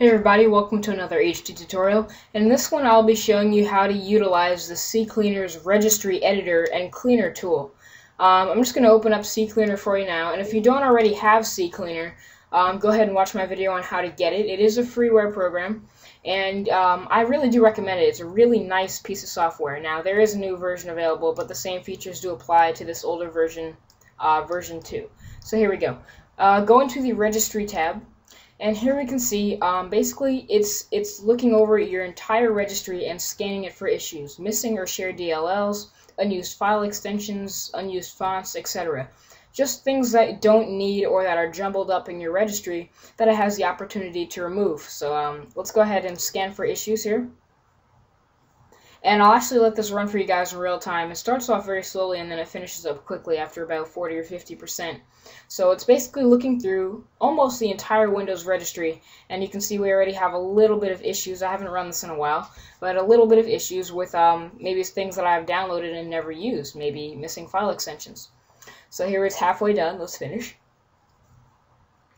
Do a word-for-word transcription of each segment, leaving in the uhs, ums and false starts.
Hey everybody, welcome to another H T tutorial. In this one I'll be showing you how to utilize the CCleaner's Registry Editor and Cleaner tool. Um, I'm just going to open up CCleaner for you now, and if you don't already have CCleaner, um, go ahead and watch my video on how to get it. It is a freeware program, and um, I really do recommend it. It's a really nice piece of software. Now there is a new version available, but the same features do apply to this older version, uh, version two. So here we go. Uh, go into the Registry tab. And here we can see, um, basically, it's it's looking over your entire registry and scanning it for issues, missing or shared D L Ls, unused file extensions, unused fonts, et cetera. Just things that you don't need or that are jumbled up in your registry that it has the opportunity to remove. So um, let's go ahead and scan for issues here. And I'll actually let this run for you guys in real time. It starts off very slowly and then it finishes up quickly after about forty or fifty percent. So it's basically looking through almost the entire Windows registry, and you can see we already have a little bit of issues. I haven't run this in a while, but a little bit of issues with um, maybe things that I've downloaded and never used, maybe missing file extensions. So here it's halfway done. Let's finish.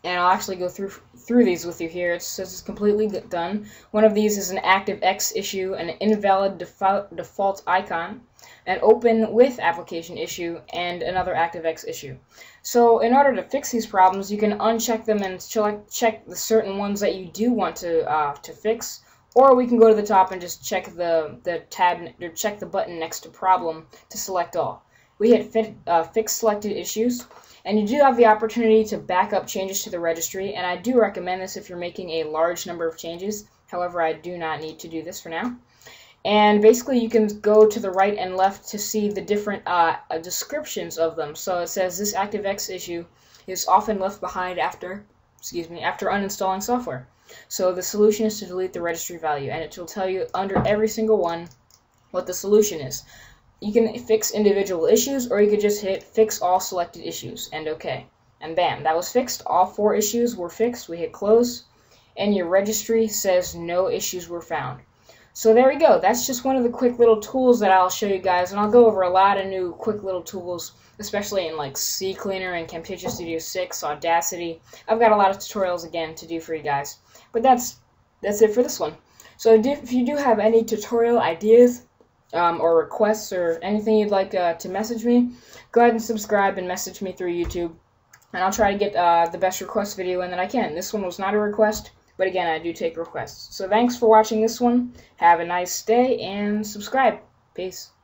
And I'll actually go through through these with you here. It says it's completely done. One of these is an ActiveX issue, an invalid default, default icon, an open with application issue, and another ActiveX issue. So in order to fix these problems, you can uncheck them and check the certain ones that you do want to uh, to fix, or we can go to the top and just check the the tab or check the button next to problem to select all. We hit fit, uh, fix selected issues, and you do have the opportunity to back up changes to the registry, and I do recommend this if you're making a large number of changes. However, I do not need to do this for now. And basically you can go to the right and left to see the different uh, descriptions of them. So it says this ActiveX issue is often left behind after, excuse me, after uninstalling software. So the solution is to delete the registry value, and it will tell you under every single one what the solution is. You can fix individual issues, or you could just hit fix all selected issues and OK. And bam, that was fixed. All four issues were fixed. We hit close, and your registry says no issues were found. So there we go. That's just one of the quick little tools that I'll show you guys, and I'll go over a lot of new quick little tools, especially in like CCleaner and Camtasia Studio six, Audacity. I've got a lot of tutorials again to do for you guys. But that's that's it for this one. So if you do have any tutorial ideas, Um, or requests or anything you'd like uh, to message me, go ahead and subscribe and message me through YouTube, and I'll try to get uh, the best request video in that I can. This one was not a request, but again, I do take requests. So thanks for watching this one. Have a nice day and subscribe. Peace.